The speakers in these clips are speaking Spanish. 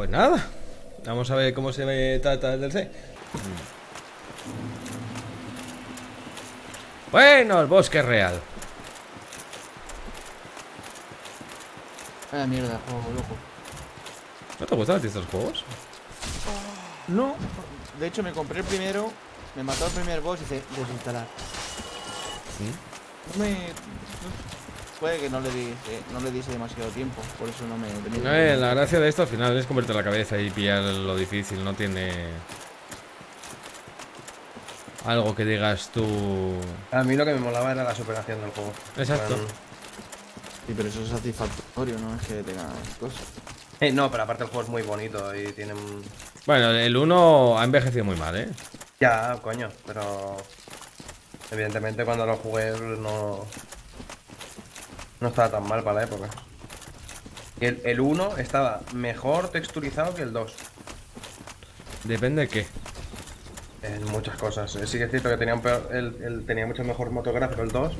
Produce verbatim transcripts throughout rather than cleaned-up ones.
Pues nada, vamos a ver cómo se me trata el D L C. Bueno, el bosque real. Vaya mierda, juego loco. ¿No te gustan estos juegos? No, de hecho me compré el primero, me mató el primer boss y se desinstalar. ¿Sí? Me... Puede que no le diese, no le diese demasiado tiempo, por eso no me... No, eh, la gracia de esto al final es comerte la cabeza y pillar lo difícil, no tiene... Algo que digas tú... A mí lo que me molaba era la superación del juego. Exacto. Bueno, sí, pero eso es satisfactorio, no es que tenga cosas. Eh, no, pero aparte el juego es muy bonito y tiene... Bueno, el uno ha envejecido muy mal, ¿eh? Ya, coño, pero... Evidentemente cuando lo jugué no... No estaba tan mal para la época. El uno estaba mejor texturizado que el dos. Depende de qué. En muchas cosas. Sí que es cierto que tenía, un peor, el, el, tenía mucho mejor motográfico el dos,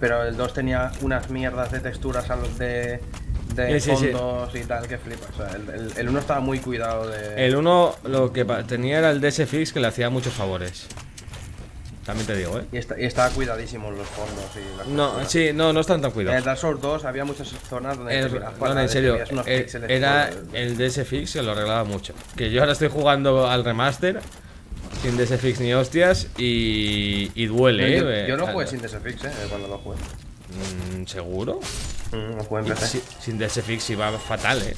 pero el dos tenía unas mierdas de texturas a los de... de sí, fondos sí, sí. y tal, que flipas. O sea, el uno estaba muy cuidado de... El uno lo que tenía era el D S Fix que le hacía muchos favores. También te digo, ¿eh? Y, está, y estaba cuidadísimo los fondos y las No, texturas. sí, no, no están tan cuidados. En el Dark Souls dos había muchas zonas donde... El, no, no, en serio, el, era el D S Fix que lo arreglaba mucho. Que yo ahora estoy jugando al remaster sin D S Fix ni hostias y, y duele, no, ¿eh? Yo, yo no jugué sin D S Fix, ¿eh? Cuando lo jugué. ¿Seguro? Mm, no en si, sin D S Fix iba fatal, eh.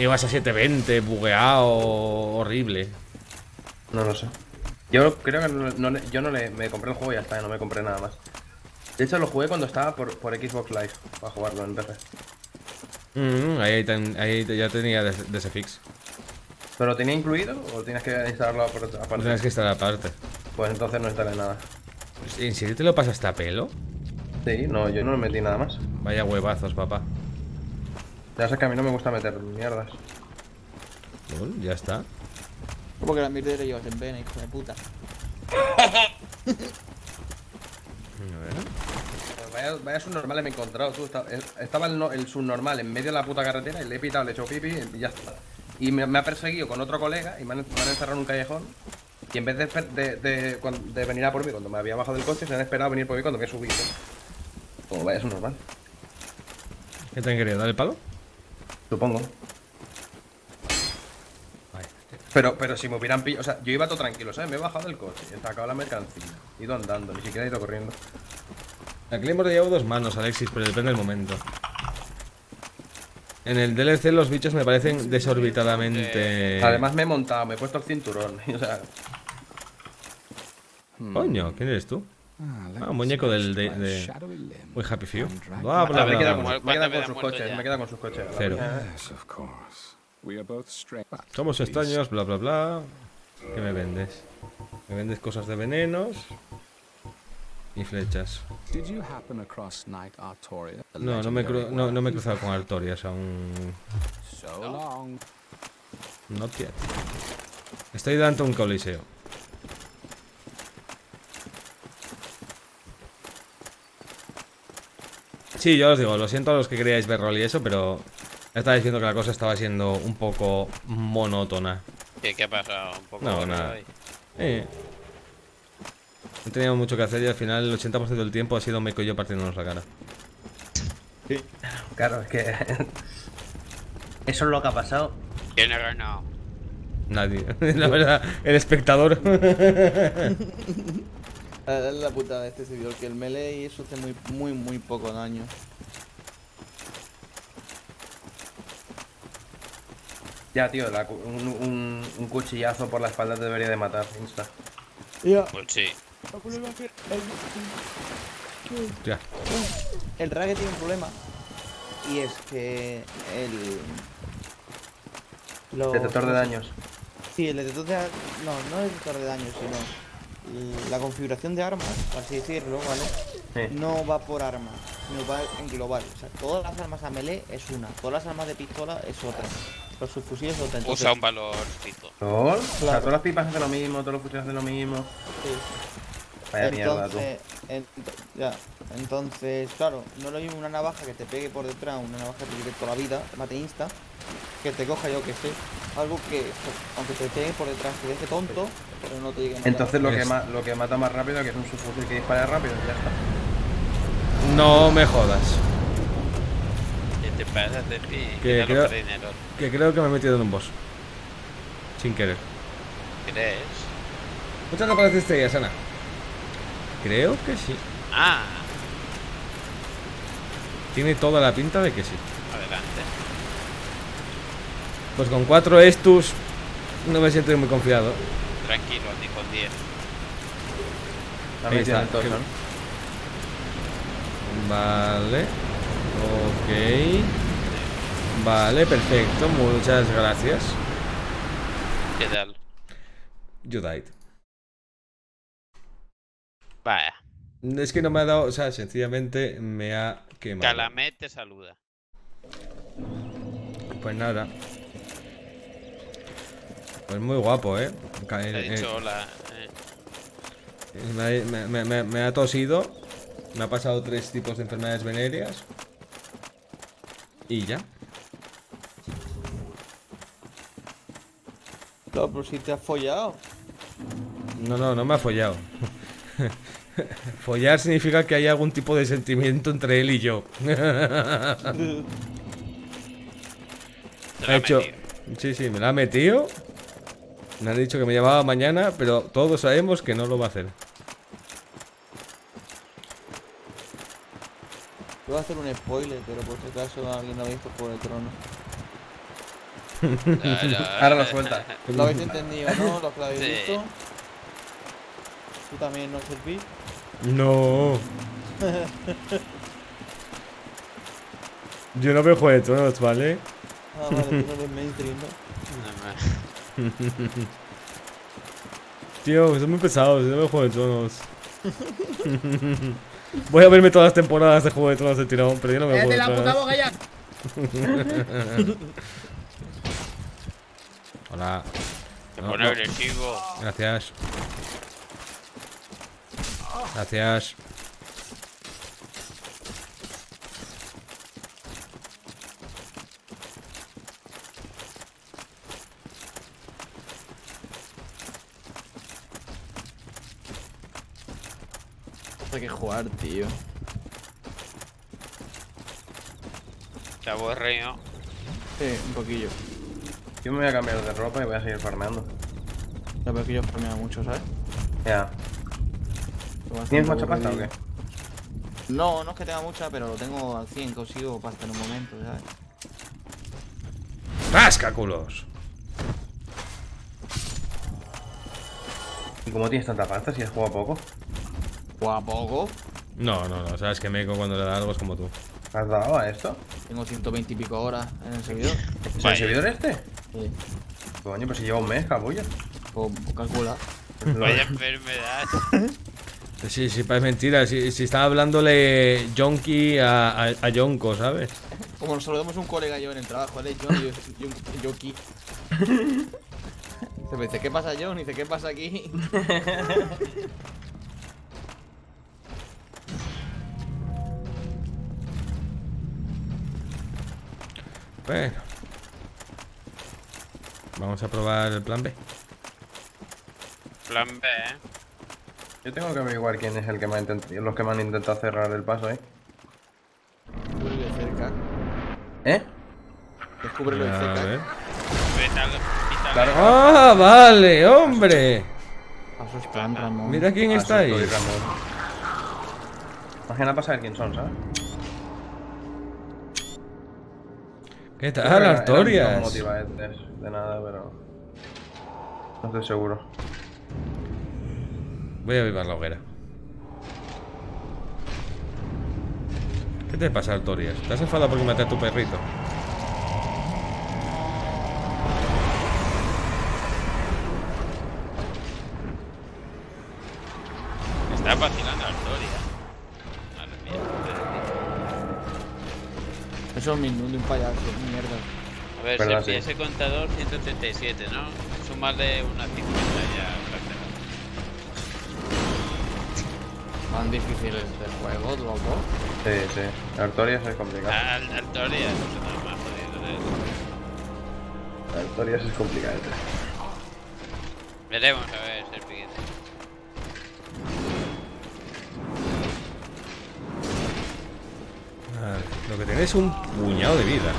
Ibas a siete veinte, bugueado, horrible. No lo sé. Yo creo que no, no, yo no le, me compré el juego y ya está, no me compré nada más. De hecho, lo jugué cuando estaba por, por Xbox Live, para jugarlo en P C. Mm, ahí, ahí ya tenía D S Fix. ¿Pero lo tenía incluido o tienes que instalarlo aparte? Lo tienes que instalar aparte. Pues entonces no instalé nada. ¿En serio te lo pasas hasta pelo? Sí, no, yo no me metí nada más. Vaya huevazos, papá. Ya sé que a mí no me gusta meter mierdas. Uy, ya está. ¿Cómo que la mierda le llevas en vena, hijo de puta? A ver. Vaya, vaya subnormales me he encontrado, tú. Estaba, estaba el, no, el subnormal en medio de la puta carretera y le he pitado, le he hecho pipi y ya está. Y me, me ha perseguido con otro colega y me han, me han encerrado en un callejón. Y en vez de, de, de, de venir a por mí cuando me había bajado del coche, se han esperado a venir por mí cuando me he subido. Como vaya, es un normal. ¿Qué te han querido? ¿Dar el palo? Supongo. Pero, pero si me hubieran pillado. O sea, yo iba todo tranquilo, ¿sabes? Me he bajado del coche, he sacado la mercancía, he ido andando, ni siquiera he ido corriendo. La Claymore le llevo dos manos, Alexis, pero depende del momento. En el D L C los bichos me parecen desorbitadamente... Además me he montado, me he puesto el cinturón, o sea... Coño, ¿quién eres tú? Ah, un muñeco del de, de... Muy Happy Few. Ah, bla, bla, bla, bla. Me queda con, me queda con sus coches, me queda con sus coches. Cero. Somos extraños, bla, bla, bla. ¿Qué me vendes? Me vendes cosas de venenos y flechas. No, no me, no, no me he cruzado con Artorias aún. No tiene. Estoy dando un coliseo. Sí, yo os digo, lo siento a los que queríais ver rol y eso, pero estaba diciendo que la cosa estaba siendo un poco monótona. ¿Qué, qué ha pasado? Un poco no, nada. Eh. No teníamos mucho que hacer y al final el ochenta por ciento del tiempo ha sido Meco y yo partiéndonos la cara. Sí, claro, es que... Eso es lo que ha pasado. ¿Quién ha ganado? Nadie, la verdad, el espectador. Es la putada de este servidor, que el melee y eso hace muy, muy, muy poco daño. Ya, tío, la, un, un, un cuchillazo por la espalda te debería de matar, insta. Ya. Pues sí. Ya. El Rage tiene un problema. Y es que el... Los... Detector de daños. Sí, el detector de... No, no el detector de daños, sino... La configuración de armas, por así decirlo, ¿vale? Sí. No va por armas, sino va en global. O sea, todas las armas a melee es una. Todas las armas de pistola es otra. Los subfusiles son tantos. Usa un valorcito. ¿Lol? Claro. O sea, todas las pipas hacen lo mismo, todos los fusiles hacen lo mismo. Sí. Vaya mierda, tú. En, ya. Entonces, claro, no es lo mismo una navaja que te pegue por detrás, una navaja que te pegue toda la vida, mate insta, que te coja, yo que sé, algo que, aunque te pegue por detrás, te deje tonto, pero no te llegue a matar. Entonces lo que, ma lo que mata más rápido, que es un subfusil que dispara rápido, y ya está. No me jodas. ¿Qué te pasa, Tepi? Que, creo, que creo que me he metido en un boss. Sin querer. ¿Crees? Muchas gracias por este día, Sana. Creo que sí. Ah. Tiene toda la pinta de que sí. Adelante. Pues con cuatro estus no me siento muy confiado. Tranquilo, ni con diez. Ahí está, todo, ¿no? Vale. Ok. Vale, perfecto. Muchas gracias. ¿Qué tal? You died. Vaya. Es que no me ha dado, o sea, sencillamente me ha quemado. Calamenta te saluda. Pues nada. Pues muy guapo, eh. Caer, ha dicho eh. Hola, eh. Me, me, me, me ha tosido. Me ha pasado tres tipos de enfermedades venéreas. Y ya. No, pero si te has follado. No, no, no me ha follado. Follar significa que hay algún tipo de sentimiento entre él y yo. Ha hecho... Sí, sí, me la ha metido. Me ha dicho que me llamaba mañana, pero todos sabemos que no lo va a hacer. Yo voy a hacer un spoiler, pero por si acaso alguien lo ha visto por el trono. Ya, ya. Ahora lo suelta. Lo habéis entendido, ¿no? Lo que lo habéis sí. visto. ¿Tú también no servís? No. Yo no veo Juego de Tronos, ¿vale? Ah, vale, tú no eres mainstream, ¿no? No, no. Tío, son muy pesados, yo no veo Juego de Tronos. Voy a verme todas las temporadas de Juego de Tronos de tirón, pero yo no me voy a la puta boca ya. Hola. Se pone no, agresivo. No. Gracias. Gracias. Hay que jugar, tío. Te aburrido. Sí, un poquillo. Yo me voy a cambiar de ropa y voy a seguir farmeando. La verdad es que yo farmeo mucho, ¿sabes? Ya. Yeah. ¿Tienes mucha pasta o qué? No, no es que tenga mucha, pero lo tengo al cien, consigo pasta en un momento, ¿sabes? ¡Rascaculos! ¿Y cómo tienes tanta pasta si has jugado poco? ¿Jugado poco? No, no, no, sabes que Meco cuando le da algo es como tú. ¿Has dado a esto? Tengo ciento veinte y pico horas en el servidor. ¿En el servidor este? Sí. Coño, pues si lleva un mes, cabulla. Pues calcula. Vaya enfermedad. Sí, sí, es mentira. Si, si estaba hablándole Yonki a, a, a Yonko, ¿sabes? Como nos saludamos un colega yo en el trabajo, ¿vale? John y yo, yo, yo, Yonki. Se me dice, ¿qué pasa, John? Y dice, ¿qué pasa aquí? Bueno. Vamos a probar el plan B. Plan B, ¿eh? Yo tengo que averiguar quién es el que me ha intentado, los que me han intentado cerrar el paso, ¿eh? Descúbrelo de cerca. ¿Eh? Descúbrelo de cerca. Claro. ¡Ah, vale, hombre! Plan, Ramón. Mira quién está ahí. Imagina para saber quién son, ¿sabes? ¿Qué tal? Ah, las Artorias. No motiva de nada, pero... no estoy seguro. Voy a avivar la hoguera. ¿Qué te pasa, Artorias? ¿Te has enfadado porque maté a tu perrito? Me está vacilando Artorias. Madre mía, perrito. Eso es mi nudo, un payaso, mierda. A ver, pero se ese contador ciento treinta y siete, ¿no? Súmale una cincuenta ya. Tan difíciles del juego, ¿tú? Sí, sí. Artorias es complicado. Ah, Artorias, no se nos va a joder. Artorias es complicado. Veremos a ver el siguiente. Ah, lo que tenéis es un puñado de vida.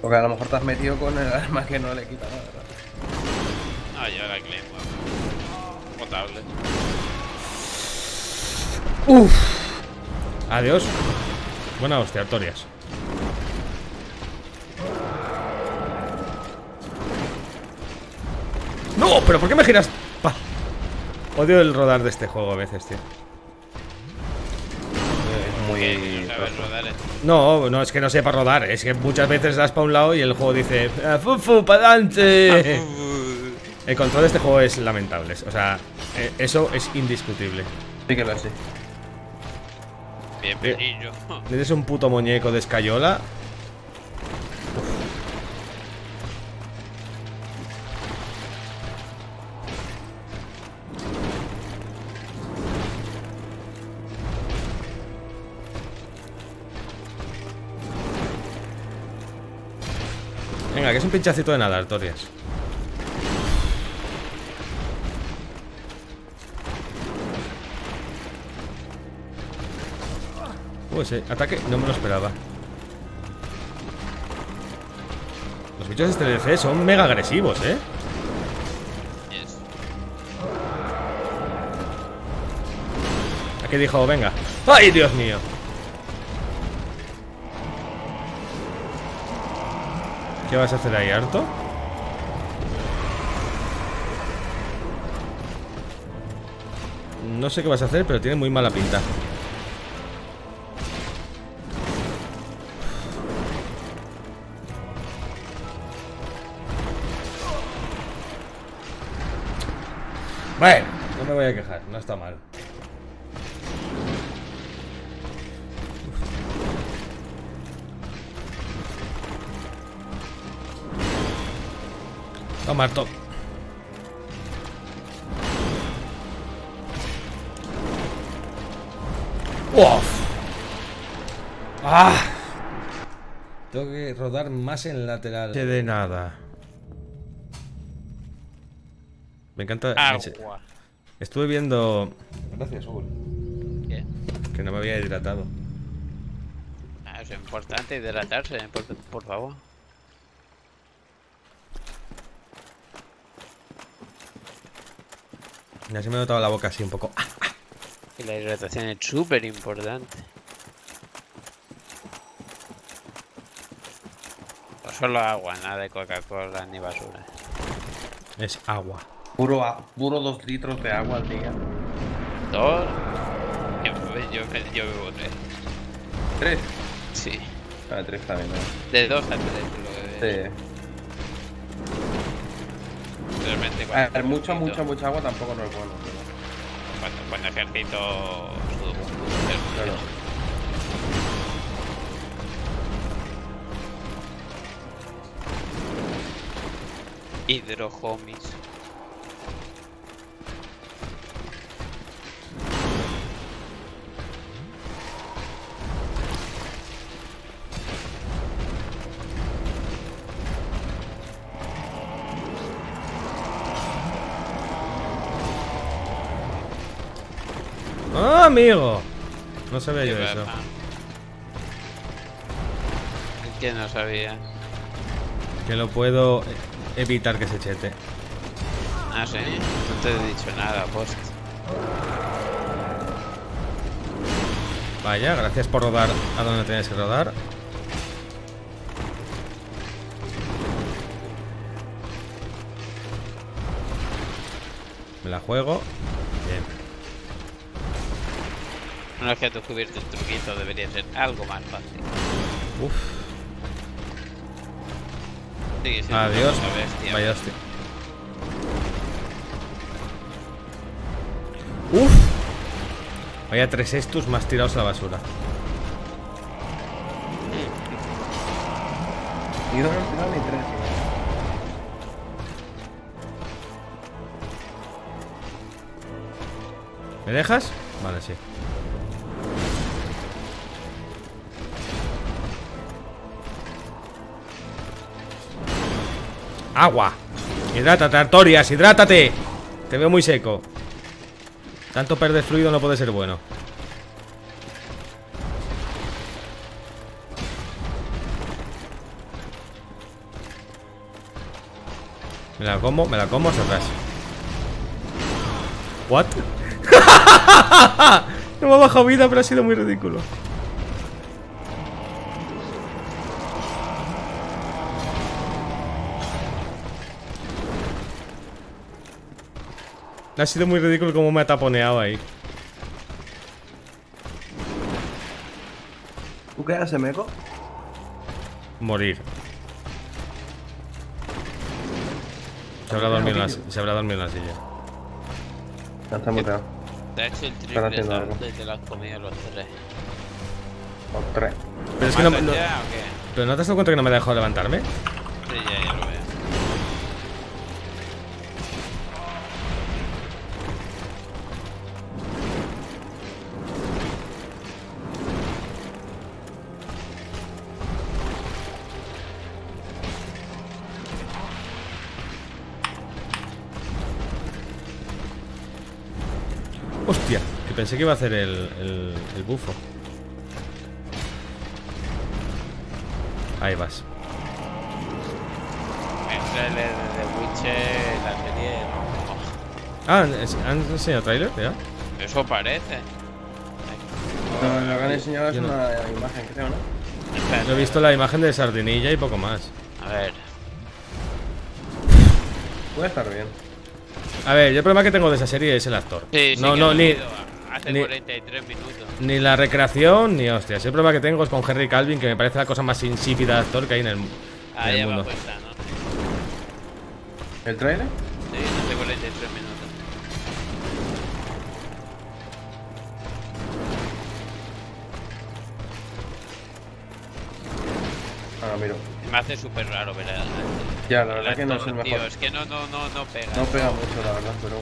Porque a lo mejor te has metido con el arma que no le quita nada, ¿verdad? Ah, yo la clean, guapo. Potable. Uff. Adiós. Buena hostia, Artorias. ¡No! ¿Pero por qué me giras? Pa. Odio el rodar de este juego a veces, tío. Muy... No, no es que no sepa rodar, es que muchas veces das para un lado y el juego dice ¡fufu, para adelante! El control de este juego es lamentable, o sea, eso es indiscutible. Sí que lo hace. Bien, perillo. ¿Eres un puto muñeco de escayola? Venga, que es un pinchacito de nada, Artorias. Pues eh, ataque, no me lo esperaba. Los bichos de este D L C son mega agresivos, eh. Yes. Aquí dijo, venga. ¡Ay, Dios mío! ¿Qué vas a hacer ahí, harto? No sé qué vas a hacer, pero tiene muy mala pinta. Bueno, no me voy a quejar, no está mal. Toma, Arto. ¡Wow! ¡Ah! Tengo que rodar más en lateral. De nada. Me encanta. Agua. Estuve viendo. Gracias, Hugo. ¿Qué? Que no me había hidratado. Ah, es importante hidratarse, por, por favor. Ya se me ha notado la boca así un poco. ¡Ah, ah! Y la hidratación es súper importante. No solo agua, nada de Coca-Cola ni basura. Es agua. Puro, puro dos litros de agua al día. ¿Dos? Yo, yo, yo bebo tres. ¿Tres? Sí. Ah, tres también, ¿no? De dos a tres lo bebé. Sí. A ver, mucha, mucha, mucha agua tampoco no es bueno. Pero... Cuando ejercito su... Claro. Hidrohomies. Amigo, no sabía yo eso. ¿Qué no sabía? Que lo puedo evitar que se chete. Ah, sí, no te he dicho nada, post. Vaya, gracias por rodar a donde tenías que rodar. Me la juego. No es que descubierto el truquito, debería ser algo más fácil. Uff. Sí, sí, adiós, bestia. Vaya hostia. Uff. Vaya tres estos más tirados a la basura. Y dos al final y tres. ¿Me dejas? Vale, sí. Agua. Hidrátate, Artorias, hidrátate. Te veo muy seco. Tanto perder fluido no puede ser bueno. Me la como, me la como hacia atrás. What? No me ha bajado vida, pero ha sido muy ridículo. Ha sido muy ridículo como me ha taponeado ahí. ¿Tú qué haces, Meco? Morir. Se habrá dormido en la, se habrá dormido en la silla. Ya está muteado. Te ha hecho el triple tarde y te lo has comido los tres. Los tres. Pero es que no, no, ¿pero no te has dado cuenta que no me ha dejado levantarme? Sí, ya, ya lo veo. Hostia, que pensé que iba a hacer el, el, el bufo. Ahí vas. El trailer de The Witcher, la serie. Ah, ¿han enseñado trailer? ¿Ya? Eso parece. No, lo que han enseñado es no. Una imagen, creo, ¿no? Yo he visto la imagen de Sardinilla y poco más. A ver. Puede estar bien. A ver, yo el problema que tengo de esa serie es el actor. Sí, sí, no, no, ni, hace ni, cuarenta y tres minutos. Ni la recreación, ni hostias. El problema que tengo es con Henry Calvin, que me parece la cosa más insípida de actor que hay en el, ah, en el mundo. Puesta, ¿no? ¿El trailer? Sí, hace cuarenta y tres minutos. Ahora miro. Me hace súper raro, ¿verdad? Ya, la verdad que no es el mejor. Tío, es que no, no, no, no pega. No pega mucho, la verdad, pero...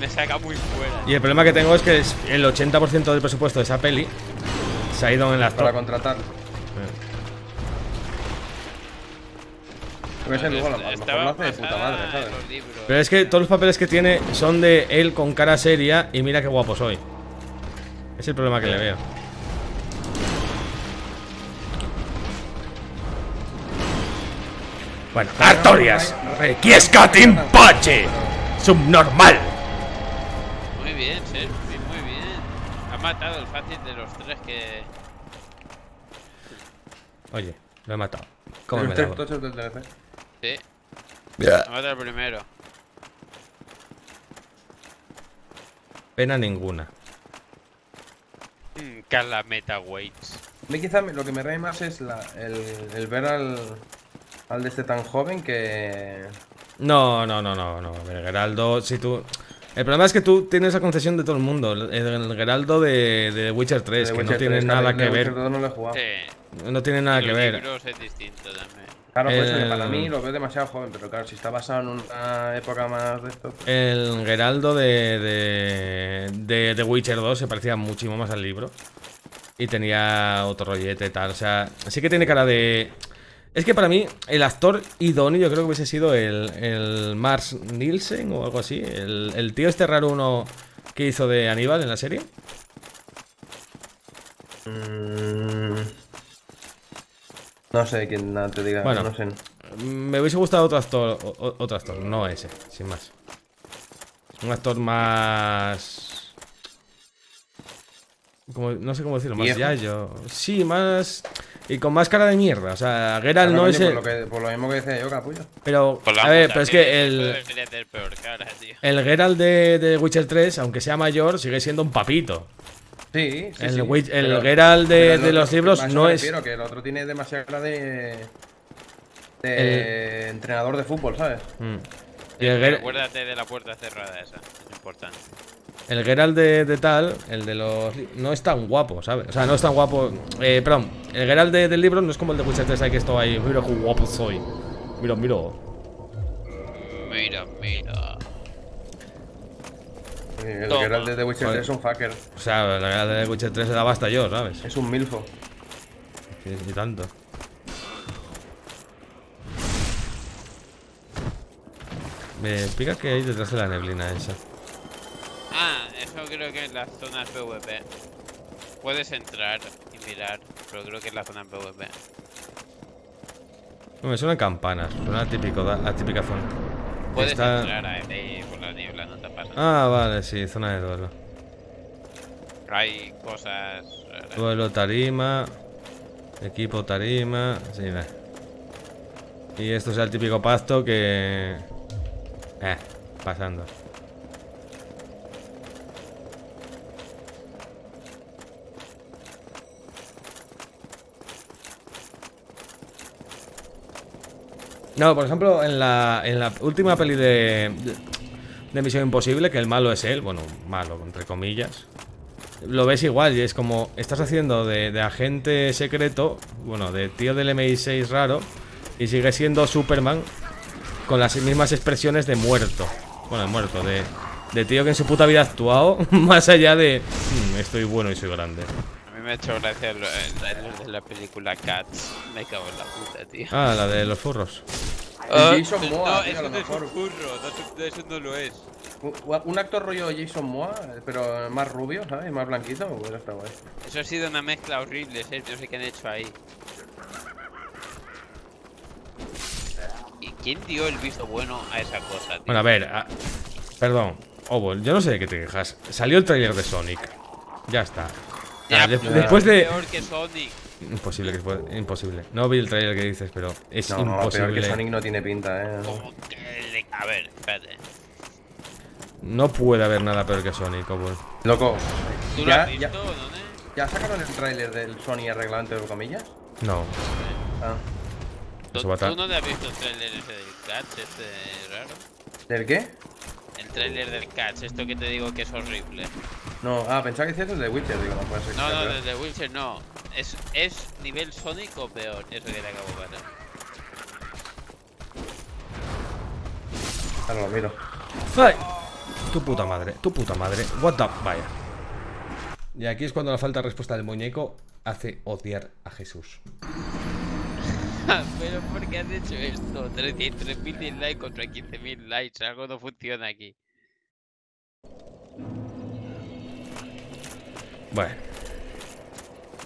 Me saca muy fuera. Y el problema que tengo es que el ochenta por ciento del presupuesto de esa peli se ha ido en las... Para contratar. Pero es que todos los papeles que tiene son de él con cara seria y mira qué guapo soy. Es el problema que sí. Le veo. Bueno, Artorias, requiesca timpache, subnormal. Muy bien, Serpi, muy bien. Ha matado el fácil de los tres que... Oye, lo he matado. ¿Cómo me lo hago? Sí. Ha matado el primero. Pena ninguna. Mm, Calamenta waits. A mí quizá lo que me reí más es la, el, el ver al... Al de este tan joven que... No, no, no, no, no. El Geraldo, si tú... El problema es que tú tienes la concesión de todo el mundo. El, el Geraldo de, de Witcher tres, de que Witcher no tiene tres, nada que ver. No, sí. No tiene nada el que ver. Es distinto también. Claro, por eso el... que para mí lo veo demasiado joven, pero claro, si está basado en una época más de esto... Pues... El Geraldo de, de, de, de Witcher dos se parecía muchísimo más al libro. Y tenía otro rollete y tal, o sea... Sí que tiene cara de... Es que para mí, el actor idóneo yo creo que hubiese sido el, el Mars Nielsen o algo así. El, el tío este raro uno que hizo de Aníbal en la serie. Mm, no sé quién no te diga. Bueno, no sé. Me hubiese gustado otro actor, o, otro actor, no ese, sin más. Un actor más... Como, no sé cómo decirlo, más yayo. Sí, más... Y con más cara de mierda, o sea, Geralt no es el... Por lo, que, por lo mismo que decía yo, capullo. Pero, a ver, pero es que el... El Geralt de, de Witcher tres, aunque sea mayor, sigue siendo un papito. Sí, sí, el, sí. El pero, Geralt de, de, de los libros no es... Pero que el otro tiene demasiada cara de... De el... entrenador de fútbol, ¿sabes? Mm. Y el Geralt... Acuérdate de la puerta cerrada esa, es importante. El Geralt de, de tal, el de los... No es tan guapo, ¿sabes? O sea, no es tan guapo... Eh, perdón, el Geralt de, del libro no es como el de Witcher tres, que esto ahí... Mira qué guapo soy. Mira, mira. Mira, mira. El Toma. Geralt de, de Witcher tres es un fucker. O sea, el Geralt de Witcher tres se daba hasta yo, ¿sabes? Es un milfo. Y tanto. Me pica que hay detrás de la neblina esa. Ah, eso creo que es la zona PvP. Puedes entrar y mirar, pero creo que es la zona PvP. No, me suenan campanas, suena típico, la típica zona. Puedes Está... entrar ahí por la niebla, no te pasa nada. Ah, vale, sí, zona de duelo. Hay cosas raras. Duelo tarima, equipo tarima, sí, ve. Y esto es el típico pasto que... Eh, pasando. No, por ejemplo, en la, en la última peli de, de, de Misión Imposible, que el malo es él, bueno, malo, entre comillas, lo ves igual y es como, estás haciendo de, de agente secreto, bueno, de tío del M I seis raro, y sigue siendo Superman con las mismas expresiones de muerto. Bueno, de muerto, de, de tío que en su puta vida ha actuado, más allá de, hmm, estoy bueno y soy grande. Me ha hecho gracia el trailer de la película Cats. Me cago en la puta, tío. Ah, la de los furros. Uh, Jason Momoa, no, tío, eso no es un furro, no, eso no lo es. Un actor rollo Jason Momoa, pero más rubio, ¿sabes? Más blanquito, bueno, está guay. Eso ha sido una mezcla horrible, ¿sabes? No sé qué han hecho ahí. ¿Y quién dio el visto bueno a esa cosa, tío? Bueno, a ver, a... perdón, Obol, yo no sé de qué te quejas. Salió el trailer de Sonic. Ya está. Ah, de, después de... Peor que Sonic. Imposible, que, imposible. No vi el trailer que dices, pero es no, imposible. No, peor que Sonic no tiene pinta, eh. A ver, espérate. No puede haber nada peor que Sonic, Obol. Loco. ¿Tú ya, lo has visto, ya, ¿dónde? ¿Ya sacaron el trailer del Sonic el reglamento de comillas? No. Ah. ¿Tú, ¿Tú no te has visto el trailer ese del Cats, este raro? ¿Del qué? El trailer del Cats, esto que te digo que es horrible. No, ah, pensaba que decías el de Witcher, digo, no puede ser. No, no, desde Witcher no. ¿Es, ¿Es nivel Sonic o peor? Eso que le acabo de pasar. Ahora lo miro. ¡Ay! Tu puta madre, tu puta madre. What the... Vaya. Y aquí es cuando la falta de respuesta del muñeco hace odiar a Jesús. Pero ¿por qué has hecho esto? treinta y tres mil dislikes contra quince mil likes. Algo no funciona aquí. Bueno.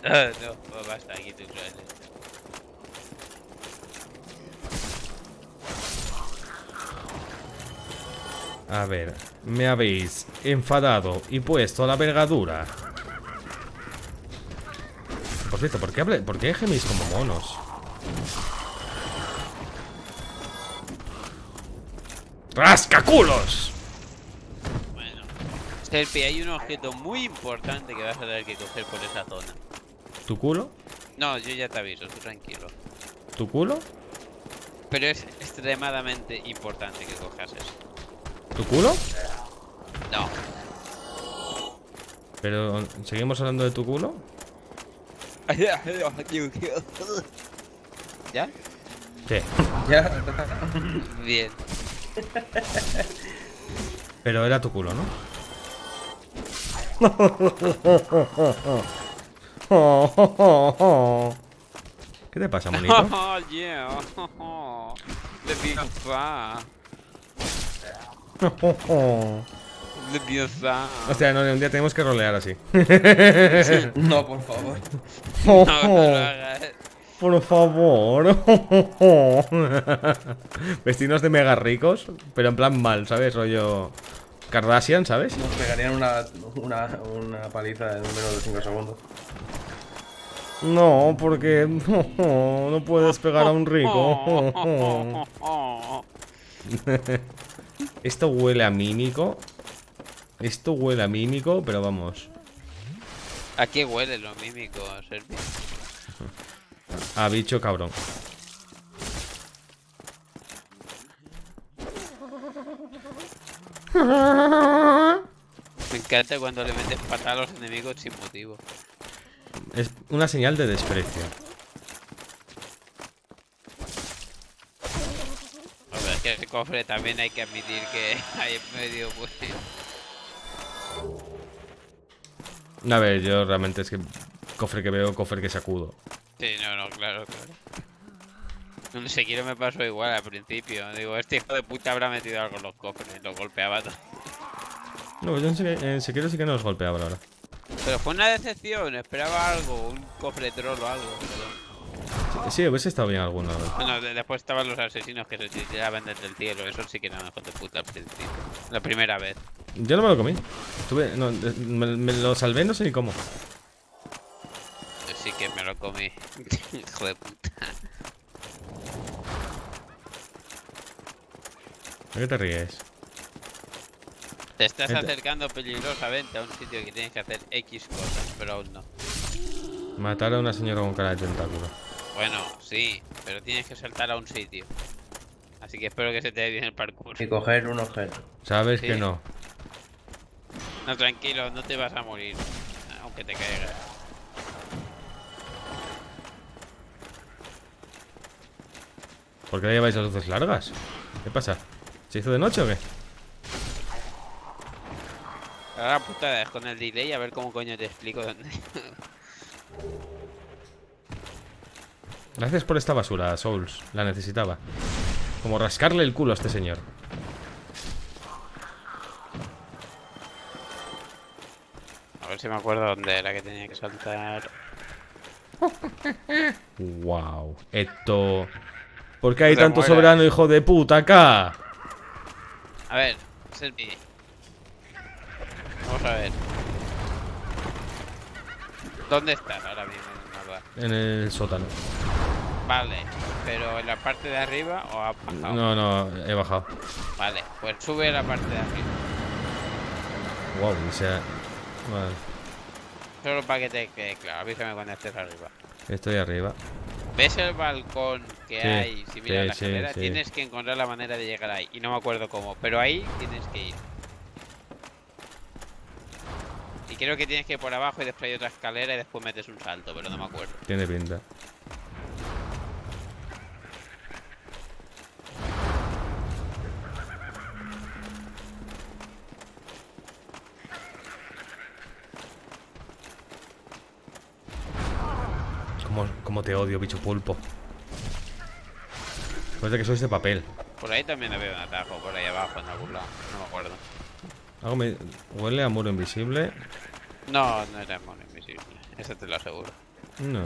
No, no, basta aquí tu trailer. A ver, me habéis enfadado y puesto la vergadura. Por cierto, ¿por qué, hable, ¿por qué gemís como monos? ¡Rascaculos! Serpi, hay un objeto muy importante que vas a tener que coger por esa zona. ¿Tu culo? No, yo ya te aviso, tú tranquilo. ¿Tu culo? Pero es extremadamente importante que cojas eso. ¿Tu culo? No. Pero, ¿seguimos hablando de tu culo? ¿Ya? Sí. ¿Ya? Bien. Pero era tu culo, ¿no? ¿Qué te pasa, monito? Oh, yeah. Le piensa. Le piensa. O sea, no, un día tenemos que rolear así. No, por favor. No, no lo hagas. Por favor. Vestinos de mega ricos, pero en plan mal, ¿sabes? Rollo... Kardashian, ¿sabes? Nos pegarían una, una, una paliza en menos de cinco segundos. No, porque no, no puedes pegar a un rico. Esto huele a mímico. Esto huele a mímico, pero vamos. ¿A qué huele lo mímico, Serpi? A bicho cabrón. Me encanta cuando le metes patada a los enemigos sin motivo. Es una señal de desprecio. A ver, es que el cofre también hay que admitir que hay en medio, pues. A ver, yo realmente es que cofre que veo, cofre que sacudo. Sí, no, no, claro, claro. Tú en Sekiro me pasó igual al principio. Digo, este hijo de puta habrá metido algo en los cofres. Los golpeaba todo. No, yo en Sekiro sí que no los golpeaba ahora. Pero fue una decepción. Esperaba algo. Un cofre troll o algo. Pero... Sí, hubiese estado bien alguno. Bueno, después estaban los asesinos que se tiraban desde el cielo. Eso sí que eran hijos de puta al principio. La primera vez. Yo no me lo comí. Tuve, no, me, me lo salvé, no sé ni cómo. Yo sí que me lo comí. Hijo de puta. ¿Por qué te ríes? Te estás Ent acercando peligrosamente a un sitio que tienes que hacer X cosas, pero aún no. Matar a una señora con cara de tentáculo. Bueno, sí, pero tienes que saltar a un sitio. Así que espero que se te dé bien el parkour. Y coger un objeto. Sabes sí. que no. No, tranquilo, no te vas a morir. Aunque te caigas. ¿Por qué le lleváis las luces largas? ¿Qué pasa? ¿Se hizo de noche o qué? Ahora puta, es con el delay, a ver cómo coño te explico dónde. Gracias por esta basura, Souls. La necesitaba. Como rascarle el culo a este señor. A ver si me acuerdo dónde era que tenía que saltar. Wow. Esto... ¿Por qué hay no tanto muera. Soberano, hijo de puta, acá? A ver, Serpi. Vamos a ver. ¿Dónde estás ahora mismo? En el sótano. Vale, pero ¿en la parte de arriba o has bajado? No, no, he bajado. Vale, pues sube a la parte de arriba. Wow, o sea... Vale. Solo para que te quede claro, avísame cuando estés arriba. Estoy arriba. ¿Ves el balcón que sí, hay? Si miras sí, la escalera, sí, tienes sí. que encontrar la manera de llegar ahí. Y no me acuerdo cómo, pero ahí tienes que ir. Y creo que tienes que ir por abajo y después hay otra escalera y después metes un salto, pero no me acuerdo. Tiene pinta. Como te odio, bicho pulpo. Después de que sois de papel. Por ahí también había un atajo, por ahí abajo, en algún lado. No me acuerdo. ¿Algo me... ¿Huele a muro invisible? No, no era muro invisible. Eso te lo aseguro. No.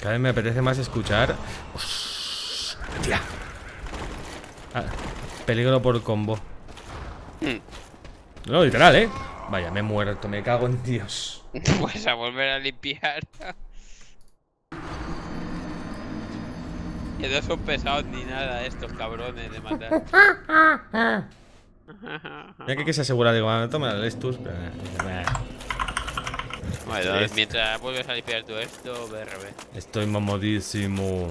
Cada vez me apetece más escuchar... ¡Hostia! Ah, peligro por combo. Mm. No, literal, ¿eh? Vaya, me he muerto, me cago en Dios. Pues a volver a limpiar. Y no son pesados ni nada estos cabrones de matar. Ya que, que se asegura, digo, ah, toma el Estus. Bueno, este. Mientras vuelves a limpiar todo esto, B R B. Estoy mamadísimo.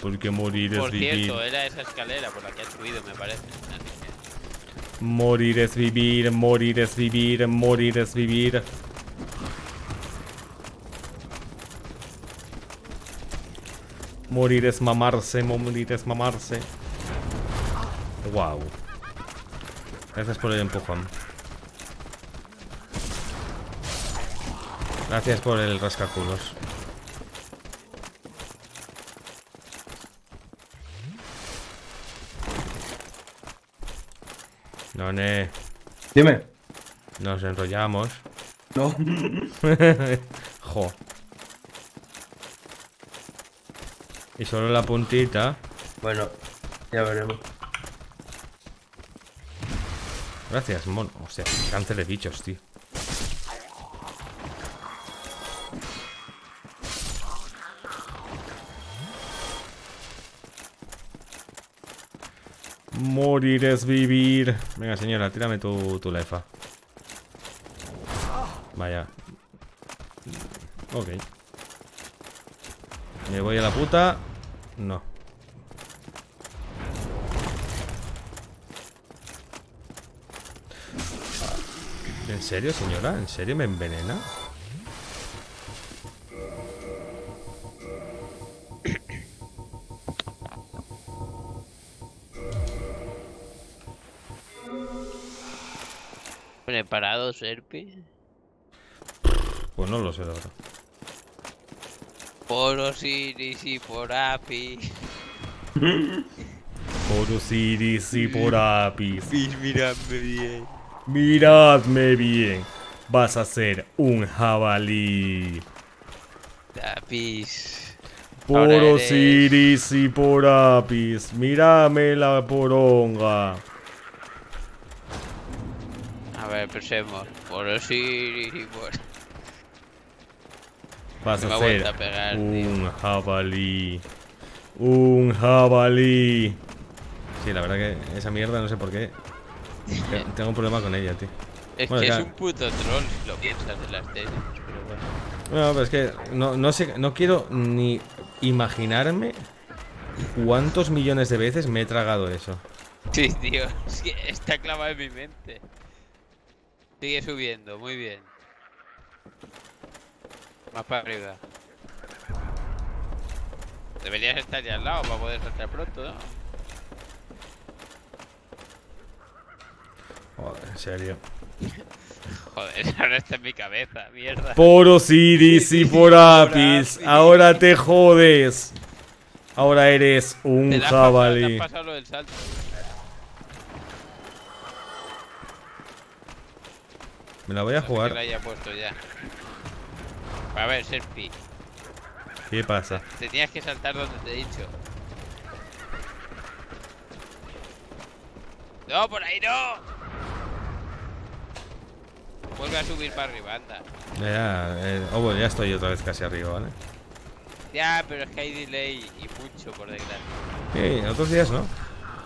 Porque morir es vivir. Por cierto, era esa escalera por la que has subido, me parece. Morir es vivir, morir es vivir, morir es vivir. Morir es mamarse, morir es mamarse. Wow. Gracias por el empujón. Gracias por el rascaculos. No, ne. Dime. Nos enrollamos. No. Jo. Y solo la puntita. Bueno, ya veremos. Gracias, mono. Hostia, cáncer de bichos, tío. Morir es vivir. Venga, señora, tírame tu, tu lefa. Vaya. Ok. ¿Me voy a la puta? No. ¿En serio, señora? ¿En serio me envenena? preparado, Serpi? Pues no lo sé, la verdad. Por Osiris y por Api. Por Osiris y por Apis. Miradme bien. Miradme bien. Vas a ser un jabalí. Apis. Por Osiris y por Apis. Mírame la poronga. A ver, pensemos. Por Osiris y por... Vas a ser a pegar, un tío. jabalí. Un jabalí. Sí, la verdad que esa mierda no sé por qué. Tengo un problema con ella, tío. Es bueno, que claro. es un puto troll si lo piensas de las teles, pero bueno. No, pero es que no, no sé, no quiero ni imaginarme cuántos millones de veces me he tragado eso. Sí, tío, es que está clavado en mi mente. Sigue subiendo, muy bien. Más para arriba. Deberías estar ya al lado para poder saltar pronto, ¿no? Joder, en serio. Joder, ahora está en mi cabeza, mierda. Por Osiris y por Apis, ahora te jodes. Ahora eres un te jabalí. Pasado, te has pasado lo del salto. Me la voy a no jugar. La haya puesto ya. A ver, Serpi. ¿Qué pasa? Tenías que saltar donde te he dicho. ¡No, por ahí no! Vuelve a subir para arriba, anda. Ya, eh, oh, bueno, ya estoy otra vez casi arriba, ¿vale? Ya, pero es que hay delay y mucho, por desgracia. Sí, otros días no.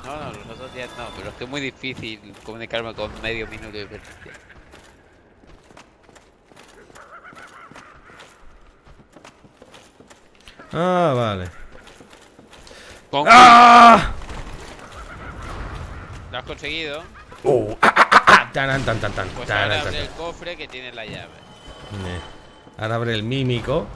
No, no, los otros días no, pero es que es muy difícil comunicarme con medio minuto de diferencia. Ah, vale. Con... ¡Ah! Lo has conseguido. Oh, ah, ah, ah, tan, tan, tan, tan, pues tan, ahora abre tan, el tan. cofre que tiene la llave. Eh. Ahora abre el mímico.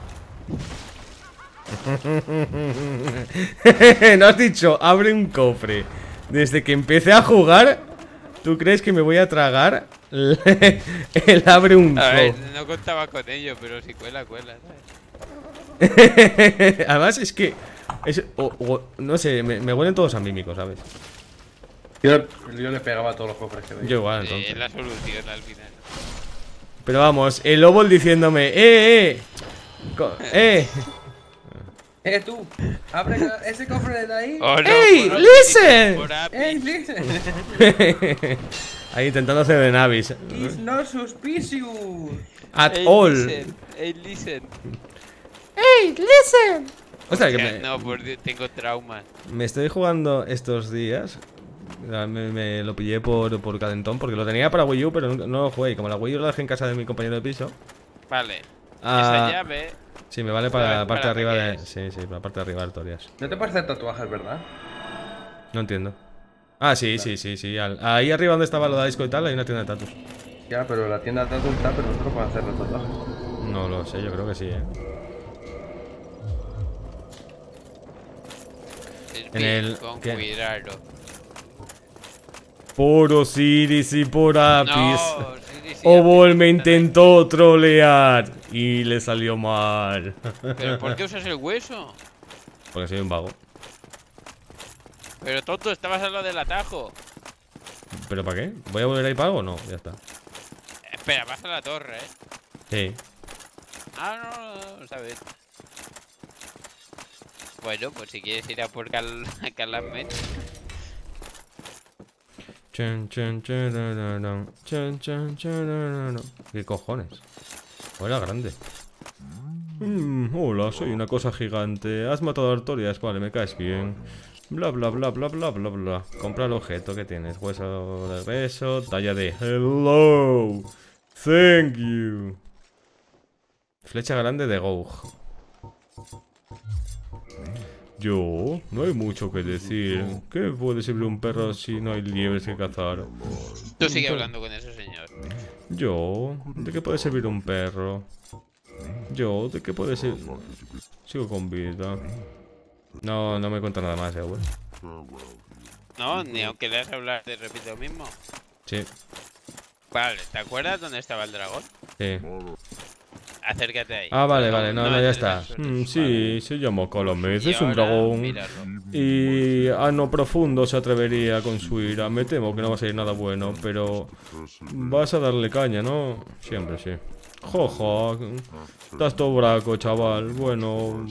No has dicho, abre un cofre. Desde que empecé a jugar, ¿tú crees que me voy a tragar? Él abre un cofre. A ver, no contaba con ello, pero si cuela, cuela, ¿sabes? Además es que es, o, o, no sé, me, me huelen todos a mímicos, ¿sabes? Yo, yo le pegaba a todos los cofres que veía. Yo igual, entonces. Eh, la solución al final. Pero vamos, el lobo diciéndome ¡Eh, eh! Co ¡Eh! ¡Eh, tú! ¡Abre ese cofre de ahí! Oh, no, ¡Ey, listen! ¡Ey, listen! Ahí intentando hacer de Navis. It's not suspicious At hey, all listen. Hey, listen. ¡Hey, listen! O sea, que me, no, por Dios, tengo trauma. Me estoy jugando estos días. Me, me lo pillé por, por calentón, porque lo tenía para Wii U, pero no, no lo jugué. Como la Wii U la dejé en casa de mi compañero de piso. Vale. Ah, esa llave. Sí, me vale para la parte de arriba de. Sí, sí, para la parte de arriba de Artorias. No te parecen tatuajes, ¿verdad? No entiendo. Ah, sí, claro. sí, sí, sí. Al, ahí arriba donde estaba lo de disco y tal, hay una tienda de tatus. Ya, pero la tienda de tatus está, pero nosotros podemos hacer los tatuajes. No lo sé, yo creo que sí, eh. En el... Con cuidado. Por Osiris y por Apis. No, Osiris y Obol Apis me intentó trolear y le salió mal. ¿Pero por qué usas el hueso? Porque soy un vago. Pero tonto, estabas al lado del atajo. ¿Pero para qué? ¿Voy a volver ahí para algo o no? Ya está. Espera, vas a la torre, ¿eh? Sí. Ah, no, no, no, sabes. Bueno, pues si quieres ir a por Cal a Calamenta. ¿Qué cojones? Hola, grande. Mm, hola, soy una cosa gigante. Has matado a Artorias, vale, me caes bien. Bla, bla, bla, bla, bla, bla, bla. Compra el objeto que tienes. Hueso de beso, talla de... Hello. Thank you. Flecha grande de Gough. Yo, no hay mucho que decir. ¿Qué puede ser un perro si no hay liebres que cazar? Tú sigue hablando con eso, señor. Yo, ¿de qué puede servir un perro? Yo, ¿de qué puede ser? Sigo con vida. No, no me cuenta nada más, eh, güey. No, ni aunque le has hablado, te repito lo mismo. Sí. Vale, ¿te acuerdas dónde estaba el dragón? Sí. Acércate ahí. Ah, vale, vale, no, no, no ya está. Mm, sí, vale. Se llama Colomes, es un dragón. Mirarlo. Y Ano Profundo se atrevería a con su ira. Me temo que no va a salir nada bueno, pero vas a darle caña, ¿no? Siempre, sí. Jojo, estás todo braco, chaval. Bueno,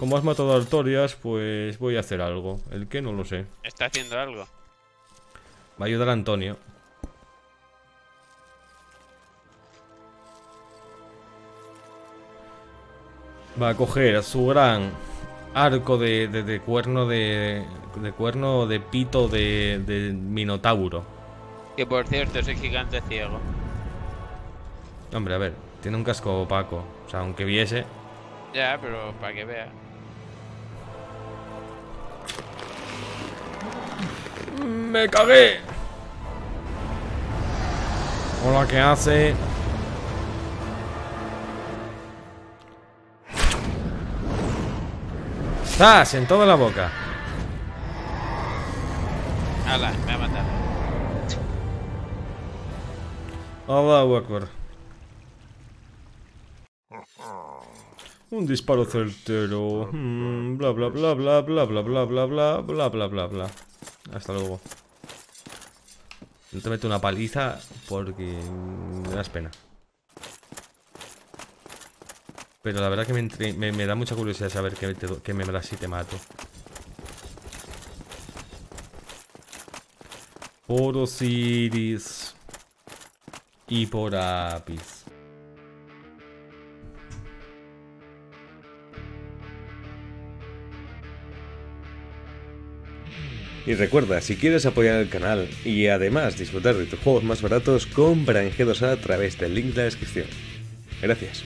como has matado a Artorias, pues voy a hacer algo. El que no lo sé. ¿Está haciendo algo? Va a ayudar a Antonio. Va a coger su gran arco de, de, de cuerno de, de cuerno de pito de, de minotauro. Que por cierto es el gigante ciego. Hombre, a ver, tiene un casco opaco. O sea, aunque viese. Ya, pero para que vea. ¡Me cagué! Hola, ¿qué hace? ¡Zas! En toda la boca. ¡Hala! Me ha matado. Hola, Walker. Un disparo certero. Hmm, bla bla bla bla bla bla bla bla bla bla bla bla bla. Hasta luego. No te meto una paliza porque me das pena. Pero la verdad que me, entre... me, me da mucha curiosidad saber que, te... que me das si te mato. Por Osiris y por Apis. Y recuerda, si quieres apoyar el canal y además disfrutar de tus juegos más baratos, compra en G dos A a través del link de la descripción. Gracias.